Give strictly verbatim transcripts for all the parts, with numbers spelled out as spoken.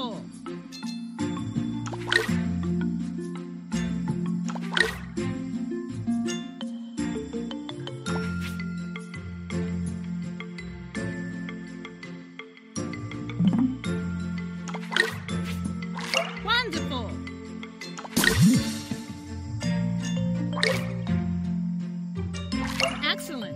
Apple. Wonderful. Excellent.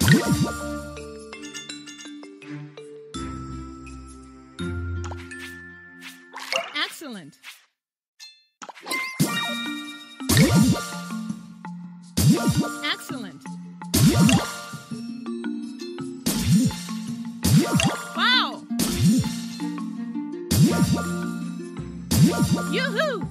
Wonderful. Excellent. Excellent. Excellent. Wow! Yoo-hoo!